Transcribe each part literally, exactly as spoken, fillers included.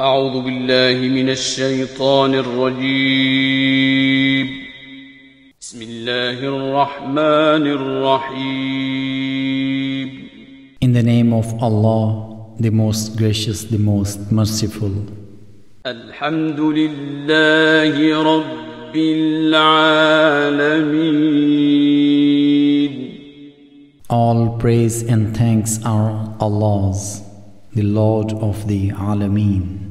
أعوذ بالله من الشيطان الرجيم بسم الله الرحمن الرحيم In the name of Allah, the most gracious, the most merciful. الحمد لله رب العالمين All praise and thanks are Allah's, the Lord of the Alamin.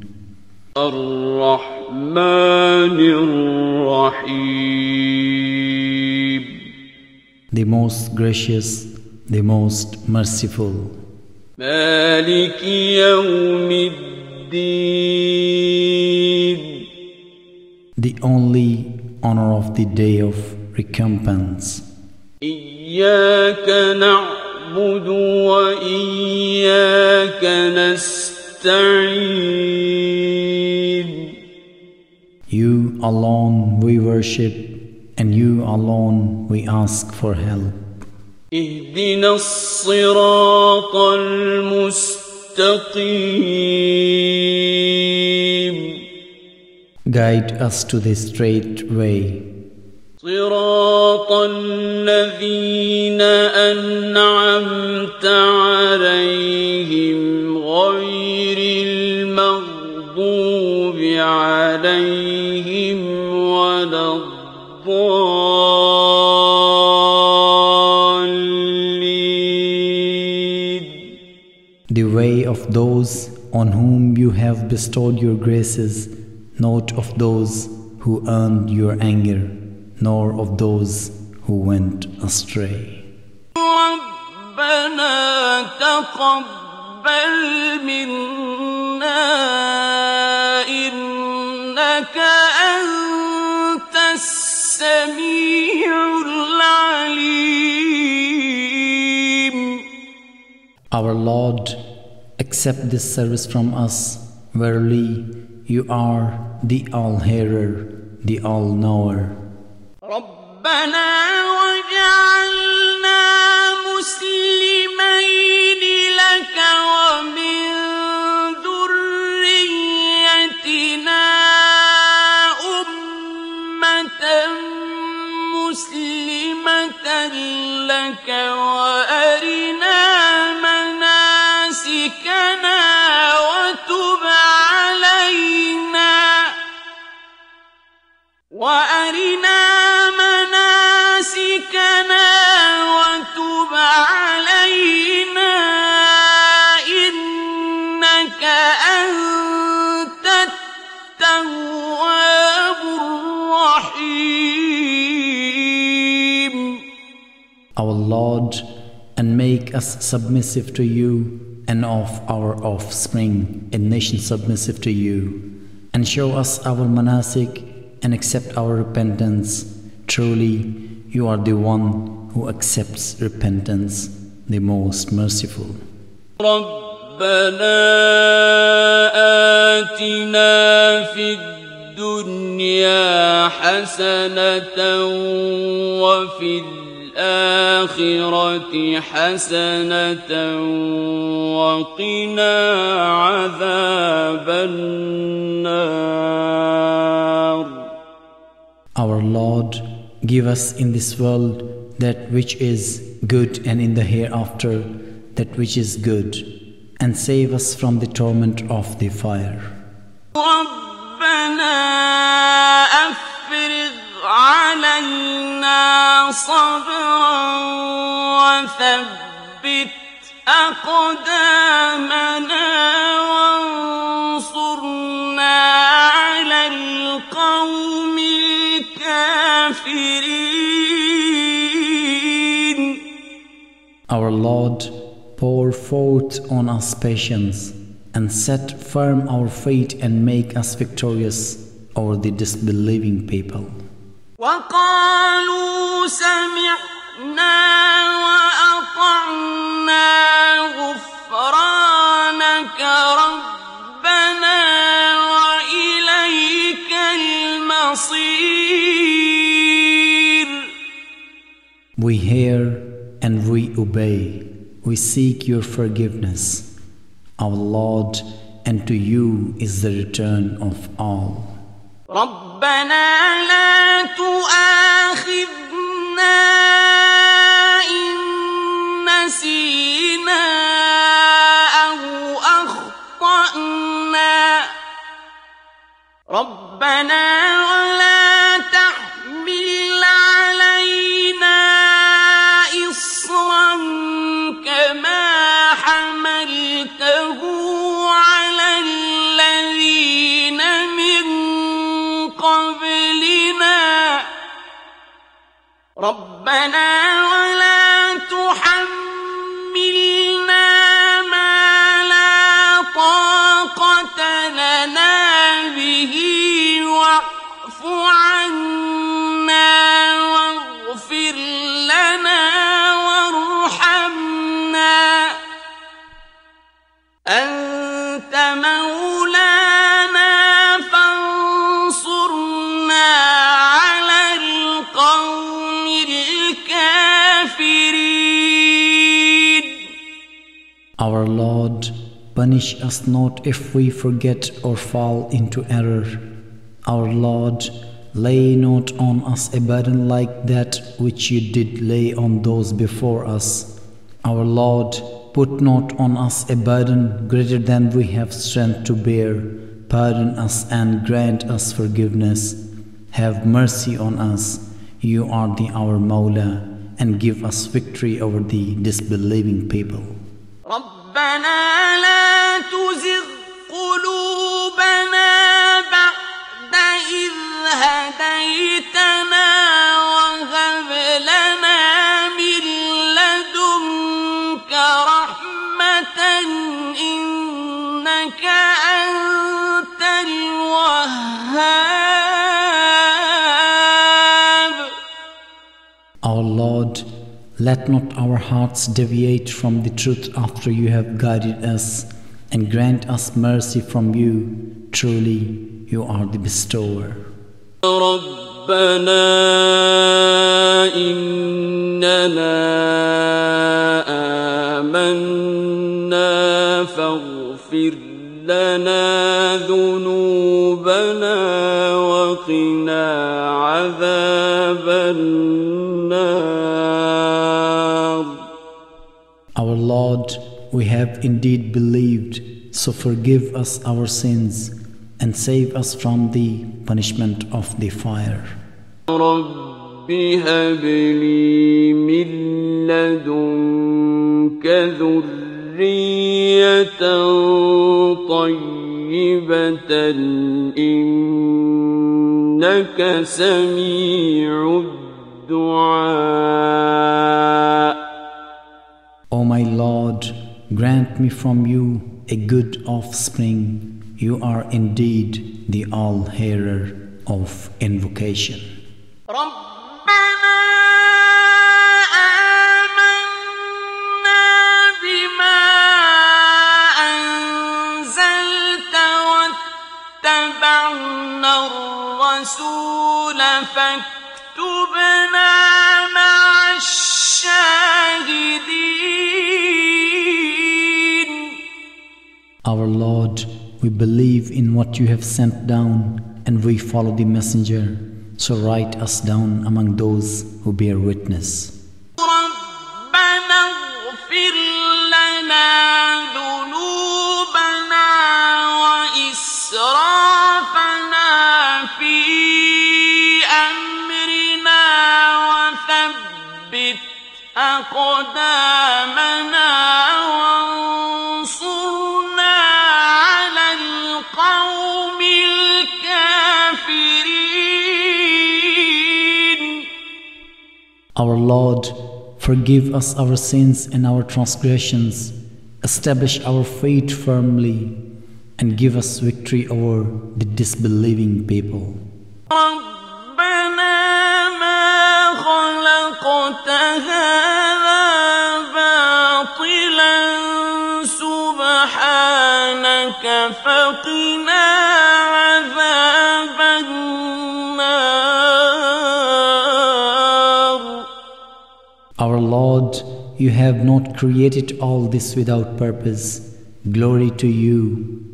الرحمن الرحيم The most gracious, the most merciful. مالك يوم الدين The only honor of the day of recompense. إياك نعبد وإياك نستعين You alone we worship, and you alone we ask for help. اهدنا الصراط المستقيم Guide us to the straight way. صراط الذين أنعمت عليهم غير المغضوب عليهم The way of those on whom you have bestowed your graces, not of those who earned your anger, nor of those who went astray. رَبَّنَا تَقَبَّلْ مِنَّا إِنَّكَ أَنْتَ السَّمِيعُ الْعَلِيمُ Our Lord, accept this service from us. Verily, you are the All-Hearer, the All-Knower. رَبَّنَا وَجَعَلْنَا مُسْلِمَيْنِ لَكَ وَمِنْ ذُرِّيَّتِنَا أُمَّةً مُسْلِمَةً لَكَ وَأَرِنَا وَأَرِنَا مَنَاسِكَنَا وَتُبْ عَلَيْنَا إِنَّكَ أَنْتَ التَّوَّابُ الرَّحِيمُ Our Lord, and make us submissive to you, and of our offspring, a nation submissive to you, and show us our manasik, and accept our repentance. Truly, you are the one who accepts repentance, the most merciful. رَبَّنَا آتِنَا فِي الدُّنْيَا حَسَنَةً وَفِي الْآخِرَةِ حَسَنَةً وَقِنَا عَذَابَ النَّارِ Our Lord, give us in this world that which is good and in the hereafter that which is good, and save us from the torment of the fire. رَبَّنَا أَفْرِغْ عَلَيْنَا صَبْرًا وَثَبِّتْ أَقْدَامَنَا وَانْصُرْنَا عَلَى الْقَوْمِ Our Lord, pour forth on us patience, and set firm our faith and make us victorious over the disbelieving people. وَقَالُوا سَمِعْنَا وَأَطَعْنَا غُفْرَانَكَ رَبَّنَا وَإِلَيْكَ الْمَصِيرُ We hear and we obey. We seek your forgiveness. Our Lord, and to you is the return of all. رَبَّنَا لَا تُؤَاخِذْنَا إِن نَّسِينَا أَوْ أَخْطَأْنَا رَبَّنَا وَلَا تَحْمِلْ عَلَيْنَا إِصْرًا كَمَا حَمَلْتَهُ عَلَى الَّذِينَ مِن قَبْلِنَا رَبَّنَا وَلَا تُحَمِّلْنَا مَا لَا طَاقَةَ لَنَا بِهِ وَاعْفُ عَنَّا وَاغْفِرْ لَنَا وَارْحَمْنَا أَنْتَ مَوْلَانَا فَانْصُرْنَا عَلَى الْقَوْمِ الْكَافِرِينَ. Our Lord, punish us not if we forget or fall into error. Our Lord, lay not on us a burden like that which you did lay on those before us. Our Lord, put not on us a burden greater than we have strength to bear. Pardon us and grant us forgiveness. Have mercy on us. You are the our Mawla, and give us victory over the disbelieving people. رَبَّنَا لَا تُزِغْ قُلُوبَنَا بَعْدَ إِذْ هَدَيْتَنَا وَهَبْ لَنَا مِن لَّدُنكَ رَحْمَةً إِنَّكَ أَنتَ الْوَهَّابُ. Our Lord, let not our hearts deviate from the truth after you have guided us, and grant us mercy from you. Truly, you are the bestower. رَبَّنَا إِنَّنَا آمَنَّا فَاغْفِرْ لَنَا ذُنُوبَنَا وَقِنَا عَذَابَ النَّارِ. Our Lord, we have indeed believed, so forgive us our sins and save us from the punishment of the fire. رَبِّ هَبْ لِي مِن لَّدُنكَ ذُرِّيَّةً طَيِّبَةً إِنَّكَ سَمِيعُ الدُّعَاءِ. O my Lord, grant me from you a good offspring. You are indeed the all-hearer of invocation. Our Lord, we believe in what you have sent down, and we follow the messenger, so write us down among those who bear witness. Our Lord, forgive us our sins and our transgressions, establish our faith firmly, and give us victory over the disbelieving people. Our Lord, you have not created all this without purpose. Glory to you.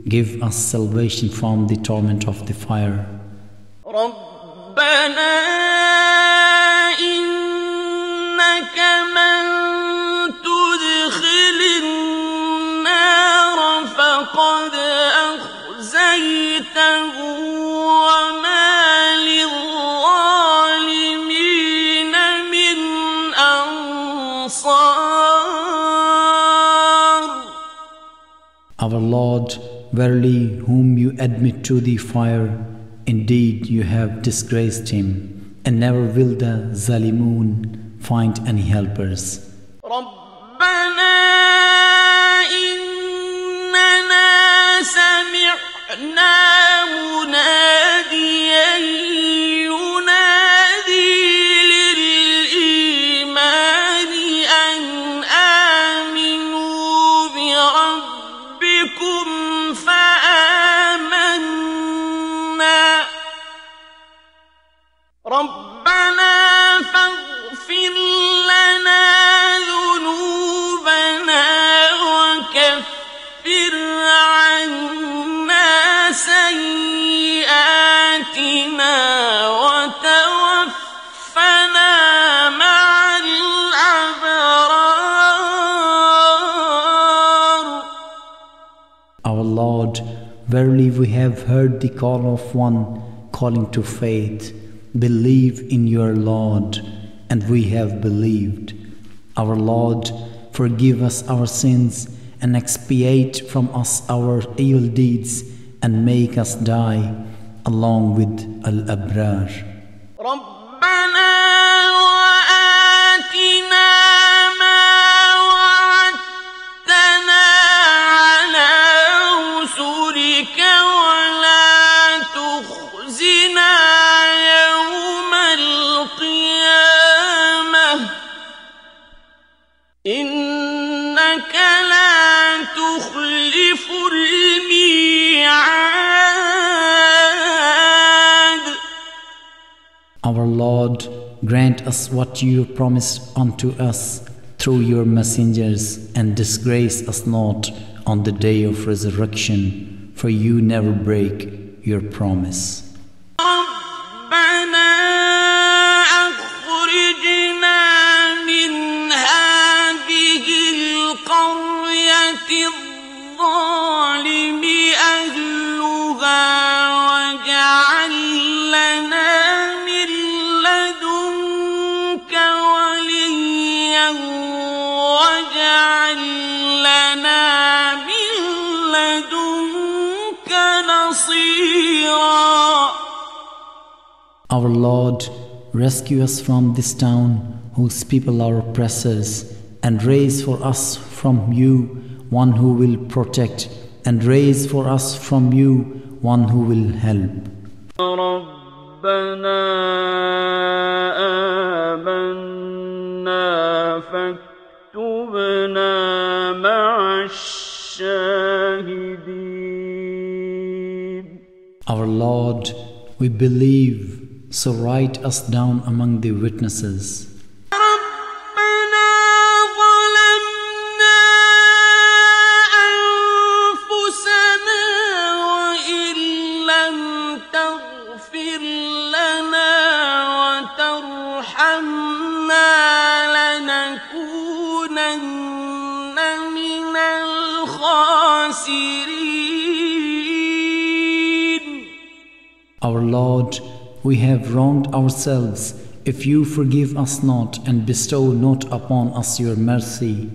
give us salvation from the torment of the fire. Rabbana innaka man tudkhilin nar faqad akhzaytahu wa ma lidh-dhalimin min ansar. Our Lord, verily, whom you admit to the fire, indeed you have disgraced him, and never will the Zalimun find any helpers. Verily, we have heard the call of one calling to faith, believe in your Lord, and we have believed. Our Lord, forgive us our sins and expiate from us our evil deeds and make us die along with Al-Abraar. Our Lord, grant us what you promised unto us through your messengers, and disgrace us not on the day of resurrection, for you never break your promise. Our Lord, rescue us from this town whose people are oppressors, and raise for us from you one who will protect, and raise for us from you one who will help. رَبَّنَا آمَنَّا فَاكْتُبْنَا مَعَ الشَّاهِدِينَ. Our Lord, we believe, so write us down among the witnesses. Our Lord, we have wronged ourselves. If you forgive us not and bestow not upon us your mercy,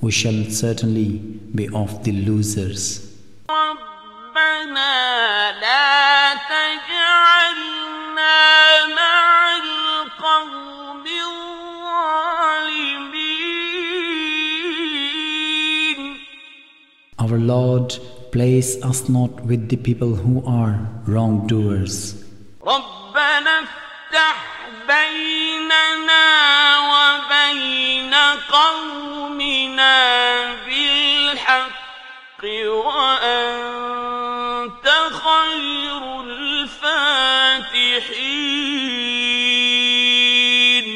we shall certainly be of the losers. Our Lord, place us not with the people who are wrongdoers. رَبَّنَا افْتَحْ بَيْنَنَا وَبَيْنَ قَوْمِنَا بِالْحَقِّ وَأَنْتَ خَيْرُ الْفَاتِحِينَ.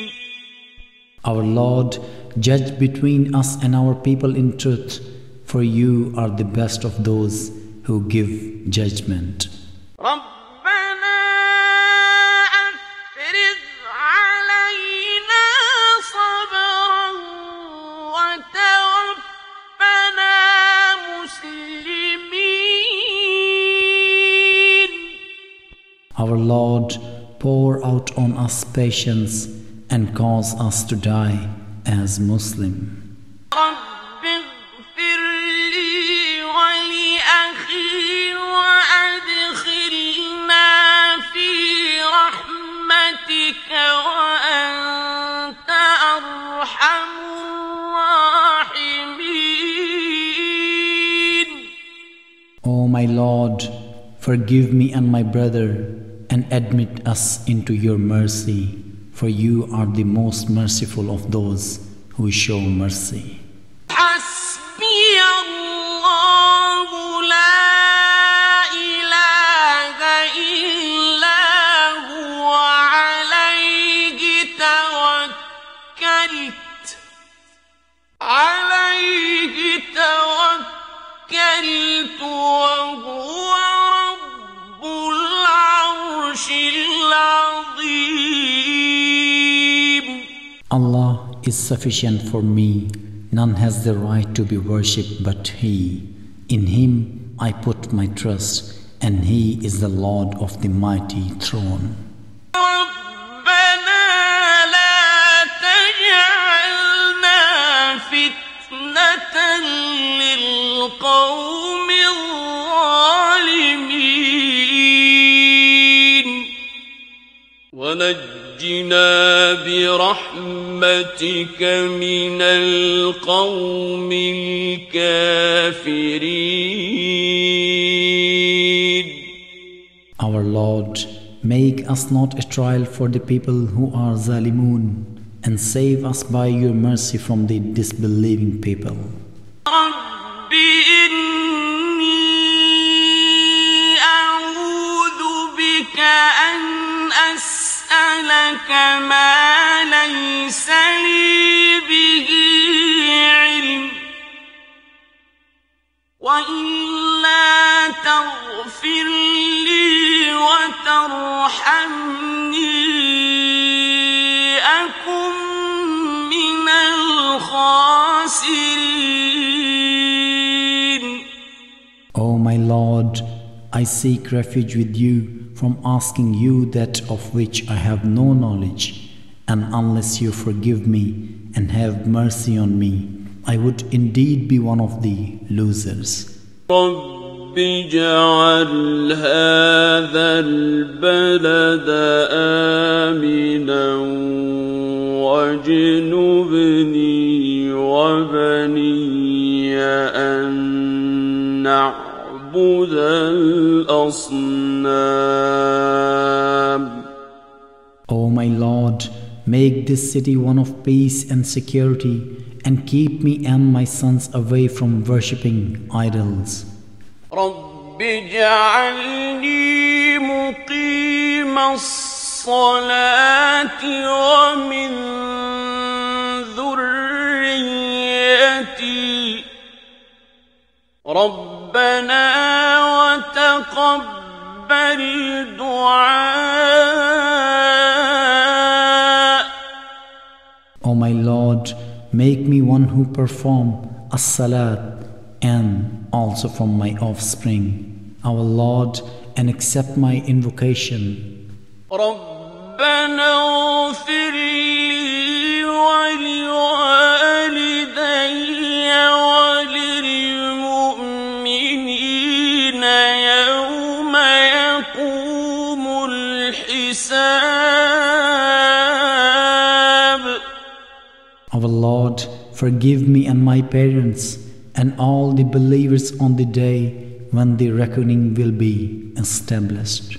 Our Lord, judge between us and our people in truth, for you are the best of those who give judgment. Our Lord, pour out on us patience and cause us to die as Muslims. O my Lord, forgive me and my brother, and admit us into your mercy, for you are the most merciful of those who show mercy. Allah is sufficient for me, none has the right to be worshipped but He. In Him I put my trust, and He is the Lord of the mighty throne. وَنَجِّنَا بِرَحْمَتِكَ مِنَ الْقَوْمِ الْكَافِرِينَ. Our Lord, make us not a trial for the people who are Zalimun, and save us by your mercy from the disbelieving people. ما ليس لي به علم وإلا تغفر لي وترحمني أكن من الخاسرين. O my Lord, I seek refuge with you from asking you that of which I have no knowledge, and unless you forgive me and have mercy on me, I would indeed be one of the losers. رَبِّ اجْعَلْ هَذَا الْبَلَدَ آمِنًا وَاجْنُبْنِي وَبَنِي أَن نَعْبُدَ الأصنام. O my Lord, make this city one of peace and security, and keep me and my sons away from worshipping idols. رَبِّ اجْعَلْنِي مُقِيمَ الصَّلَاةِ وَمِن ذُرِّيَّتِي رَبَّنَا وَتَقَبَّلْ دُعَاءَ. O my Lord, make me one who perform As-Salaat and also from my offspring, our Lord, and accept my invocation. رَبَّنَا اغْفِرْ لِي وَلِوَالِدَيَّ Our Lord, forgive me and my parents and all the believers on the day when the reckoning will be established.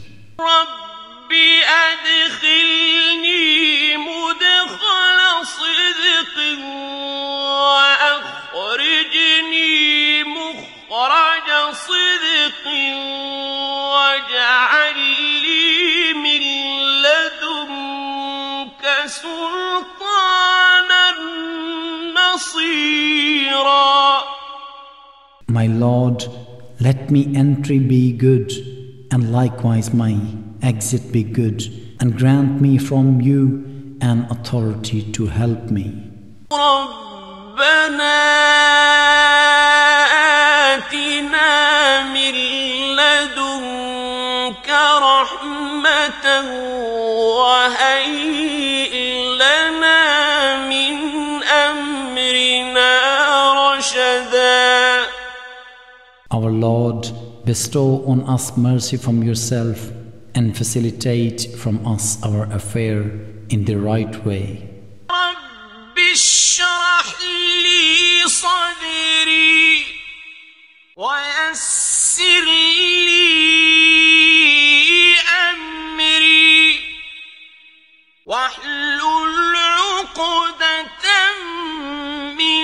My Lord, Let me entry be good, and likewise my exit be good, and grant me from you an authority to help me. رَبَّنَا آتِنَا مِن لَّدُنكَ رَحْمَةً وَهَيِّئْ لَنَا مِنْ أَمْرِنَا رَشَدًا. Our Lord, bestow on us mercy from yourself and facilitate from us our affair in the right way. اشرح لي صدري ويسر لي أمري واحلل عقدة من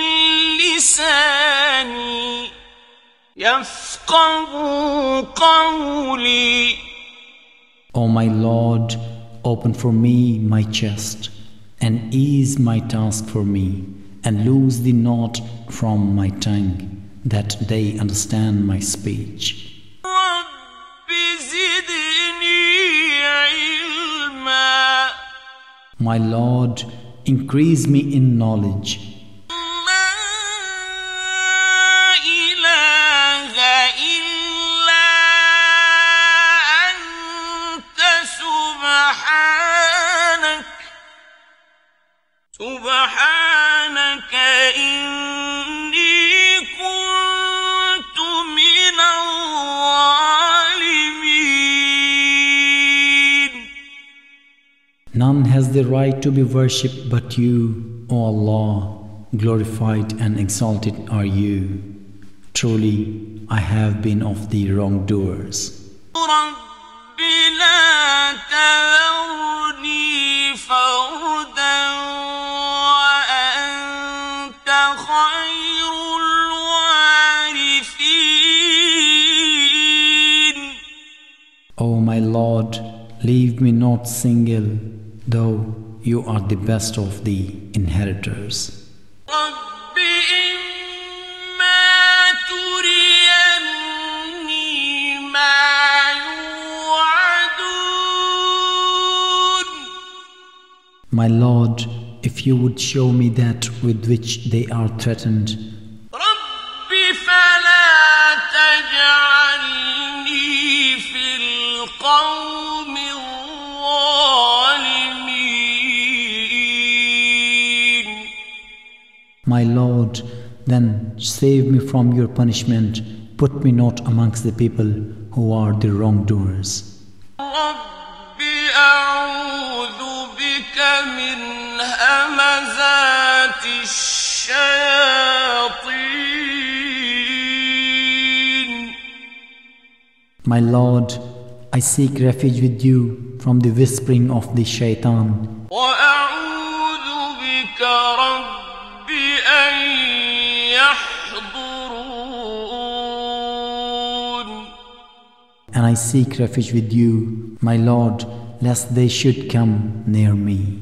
لساني يفقه قولي. O my Lord, open for me my chest, and ease my task for me, and loose the knot from my tongue, that they understand my speech. My Lord, increase me in knowledge. None has the right to be worshipped but you, O Allah, glorified and exalted are you. Truly, I have been of the wrongdoers. O my Lord, leave me not single, though you are the best of the inheritors. My Lord, if you would show me that with which they are threatened, my Lord, then save me from your punishment. Put me not amongst the people who are the wrongdoers. My Lord, I seek refuge with you from the whispering of the shaytan. And I seek refuge with you, my Lord, lest they should come near me.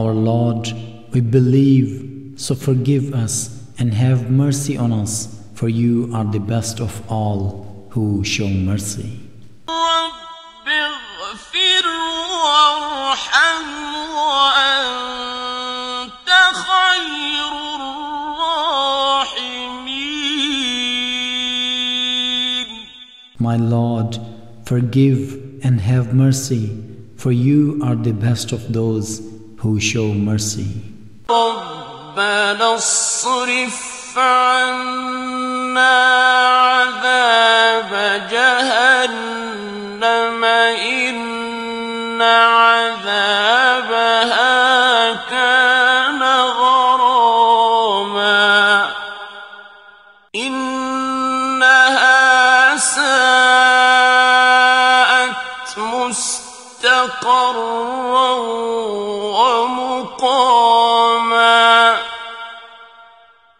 Our Lord, we believe, so forgive us and have mercy on us, for you are the best of all who show mercy. My Lord, forgive and have mercy, for you are the best of those who show mercy. رَبَّنَا اصْرِفْ عَنَّا عَذَابَ جَهَنَّمَ إِنَّ عَذَابَهَا كَانَ غَرَامًا إِنَّهَا سَاءَتْ مُسْتَقَرًّا وَمُقَامًا.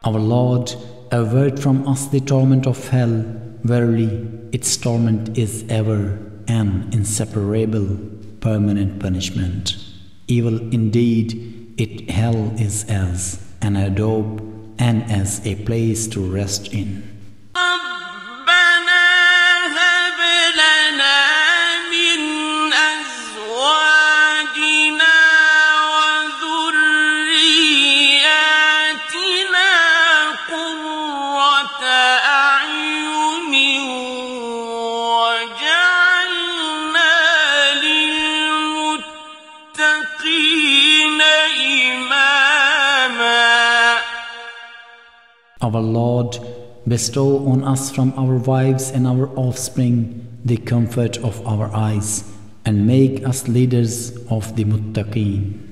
Our Lord, avert from us the torment of hell. Verily, its torment is ever an inseparable, permanent punishment. Evil indeed, it hell is as an adobe and as a place to rest in. Our Lord, bestow on us from our wives and our offspring the comfort of our eyes, and make us leaders of the muttaqin.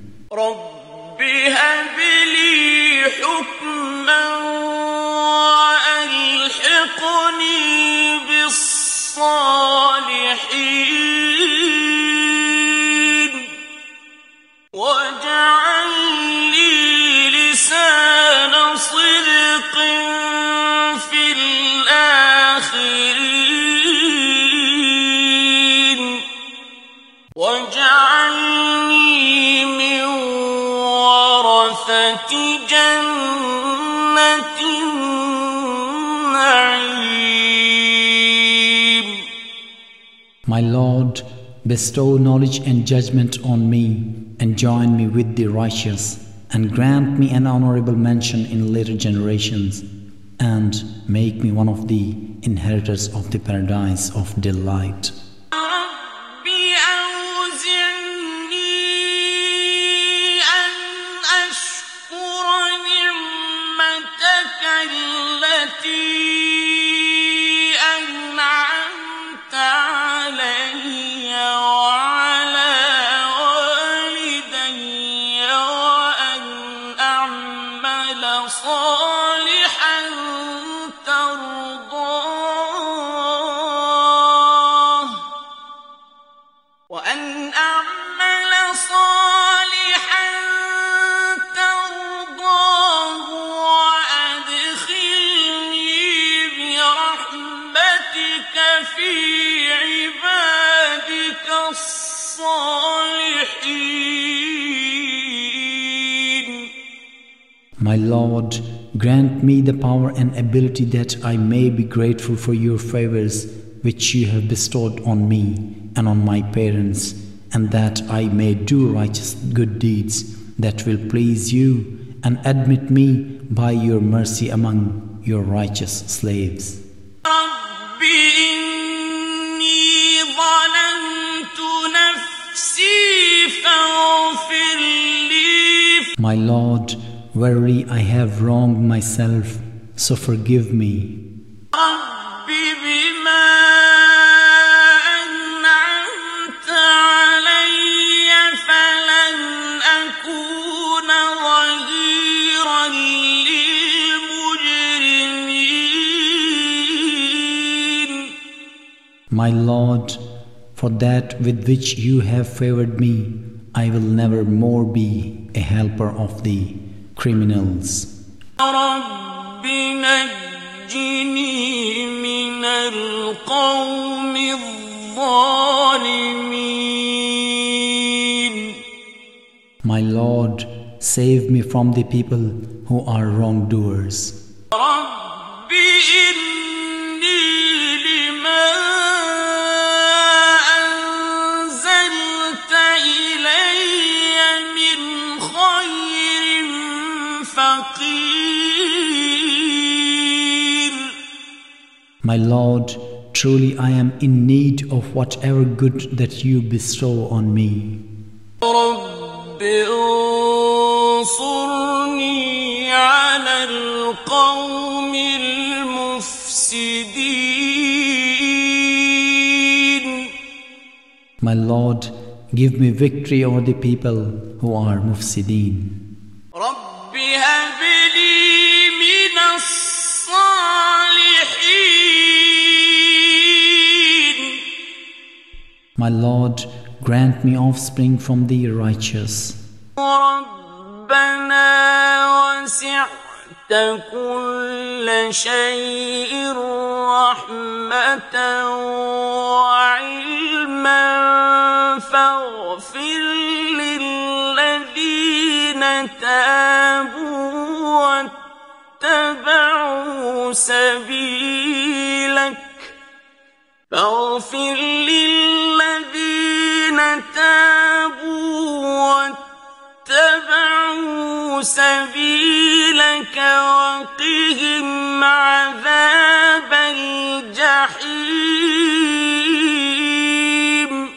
My Lord, bestow knowledge and judgment on me, and join me with the righteous, and grant me an honorable mention in later generations, and make me one of the inheritors of the paradise of delight. My Lord, grant me the power and ability that I may be grateful for your favors which you have bestowed on me and on my parents, and that I may do righteous good deeds that will please you, and admit me by your mercy among your righteous slaves. My Lord, verily I have wronged myself, so forgive me. My Lord, for that with which you have favored me, I will never more be a helper of the criminals. My Lord, save me from the people who are wrongdoers. My Lord, truly I am in need of whatever good that you bestow on me. My Lord, give me victory over the people who are Mufsidin. My Lord, grant me offspring from the righteous. كل شيء رحمة وعلما فاغفر للذين تابوا واتبعوا سبيلك فاغفر للذين تابوا اتبعوا سبيلك وقهم عذاب الجحيم.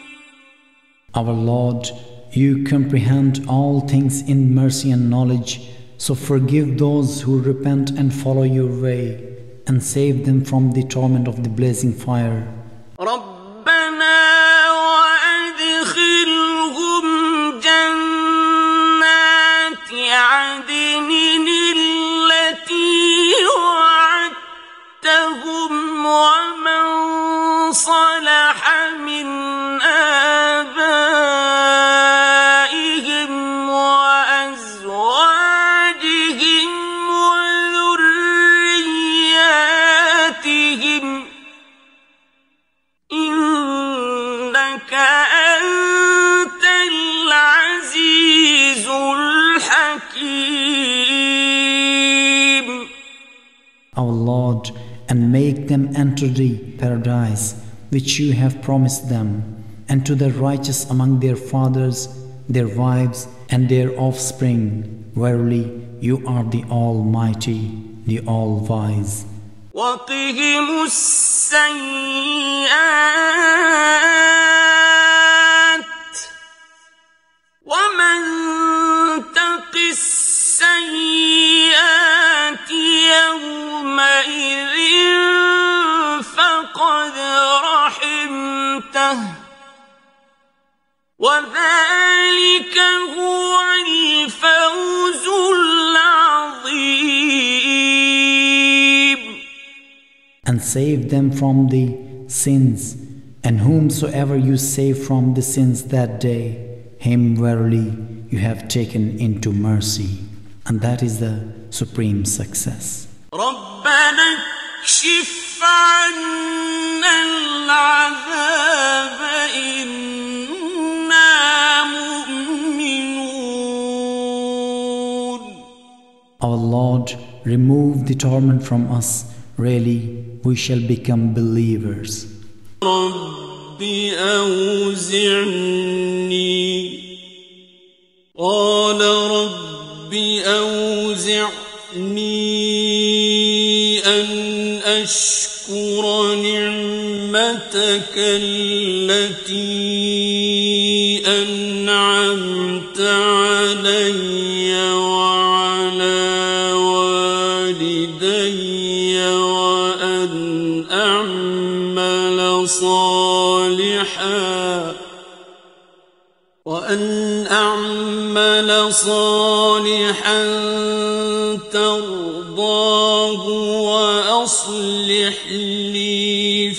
Our Lord, you comprehend all things in mercy and knowledge, so forgive those who repent and follow your way, and save them from the torment of the blazing fire. And make them enter the paradise which you have promised them, and to the righteous among their fathers, their wives, and their offspring. Verily, you are the Almighty, the All-Wise. وذلك هو الفوز العظيم. And save them from the sins, and whomsoever you save from the sins that day, him verily you have taken into mercy, and that is the supreme success. ربنا اكشف عنا العذاب إنا مؤمنون. Our Lord, remove the torment from us. Really, we shall become believers. رب أوزعني قال رب أوزعني أن أشكر نعمتك التي أنعمت علي وعلى والدي وأن أعمل صالحا وأن أعمل صالحا ترضاه وأصلح لي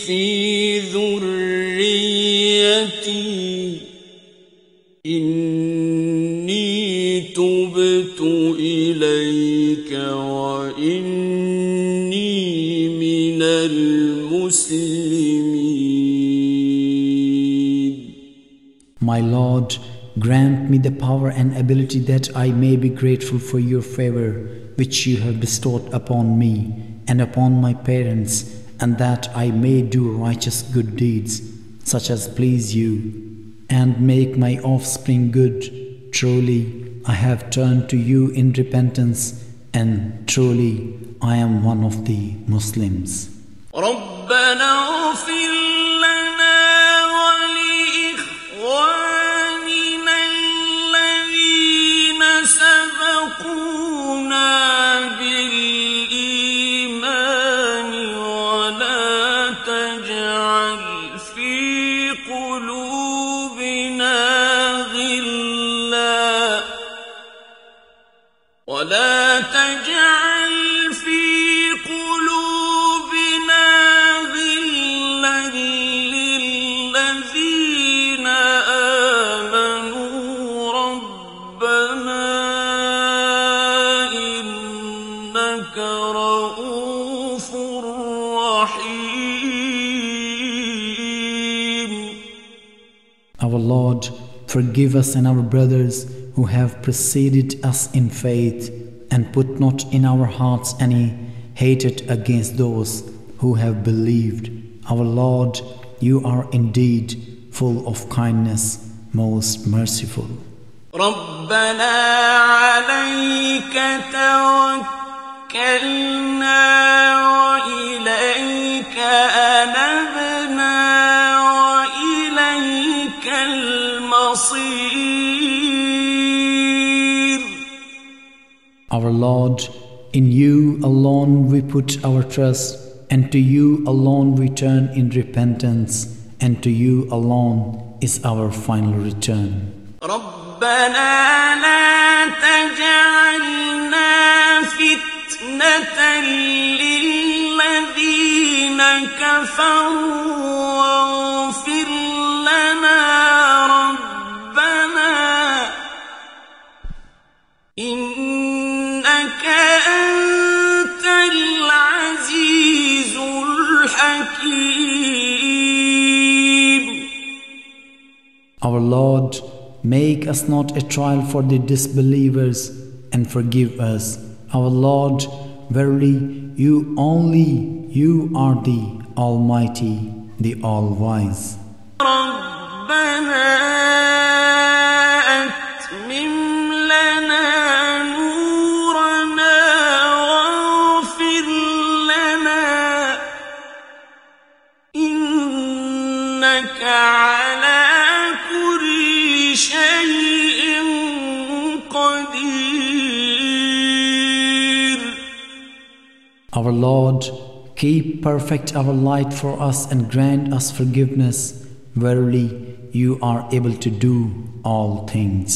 في ذريتي إني تبت إليك وإني من المسلمين. My Lord, grant me the power and ability that I may be grateful for your favor which you have bestowed upon me and upon my parents, and that I may do righteous good deeds, such as please you, and make my offspring good. Truly, I have turned to you in repentance, and truly, I am one of the Muslims. ولا تجعل في قلوبنا غلا رؤوف رحيم. Our Lord, forgive us and our brothers who have preceded us in faith, and put not in our hearts any hatred against those who have believed. Our Lord, you are indeed full of kindness, most merciful. رَبَّنَا عَلَيْكَ تَوَكَّلْنَا وَإِلَيْكَ أَنَبْنَا وَإِلَيْكَ الْمَصِيرُ. Our Lord, in you alone we put our trust, and to you alone we turn in repentance, and to you alone is our final return. رَبَّنَا لَا تَجْعَلْنَا فِتْنَةً لِلَّذِينَ كَفَرُوا وَاغْفِرْ لَنَا رَبَّنَا إِنَّكَ أَنْتَ الْعَزِيزُ الْحَكِيمُ. Our Lord, make us not a trial for the disbelievers, and forgive us. Our Lord, verily, you only, you are the Almighty, the All-Wise. Our Lord, keep perfect our light for us and grant us forgiveness. Verily, you are able to do all things.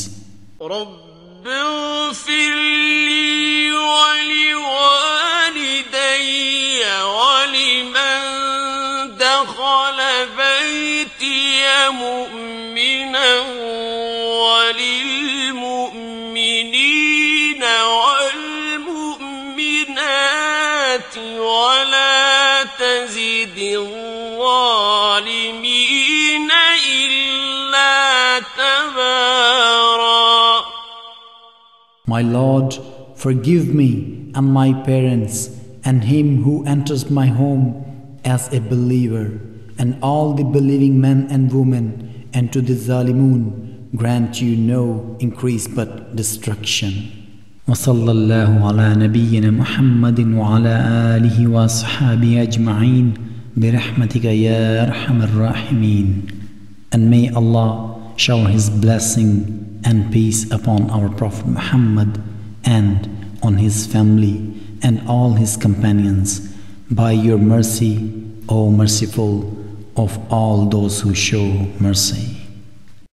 وَلَا تَزِدِ الظَّالِمِينَ إِلَّا تَبَارًا. My Lord, forgive me and my parents and him who enters my home as a believer, and all the believing men and women, and to the Zalimun grant you no increase but destruction. وصلى الله على نبينا محمد وعلى آله وصحبه أجمعين برحمتك يا أرحم الراحمين. And may Allah shower His blessing and peace upon our Prophet Muhammad and on his family and all his companions by your mercy, O merciful of all those who show mercy.